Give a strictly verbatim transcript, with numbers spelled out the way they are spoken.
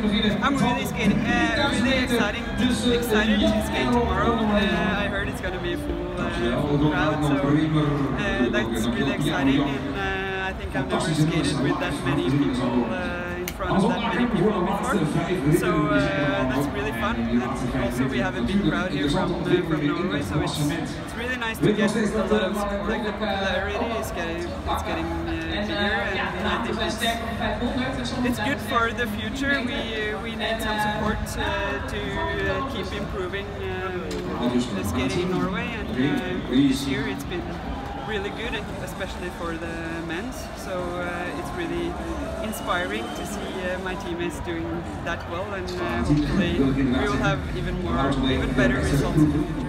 I'm really scared, uh, really exciting, excited to skate tomorrow. Uh, I heard it's going to be a full, uh, full crowd, so uh, that's really exciting, and uh, I think I've never skated with that many people uh, in front of that many people before, so uh, that's really fun. And also we have a big crowd here from, uh, from Norway, so it's, it's really nice to get a lot of support. Like the popularity is getting, it's getting uh, bigger, and I think it's, it's good for the future. We, uh, we need some support uh, to uh, keep improving um, the skating in Norway, and uh, this year it's been really good, especially for the men's, so uh, it's really inspiring to see uh, my teammates doing that well, and uh, hopefully we will have even more, even better results in the future.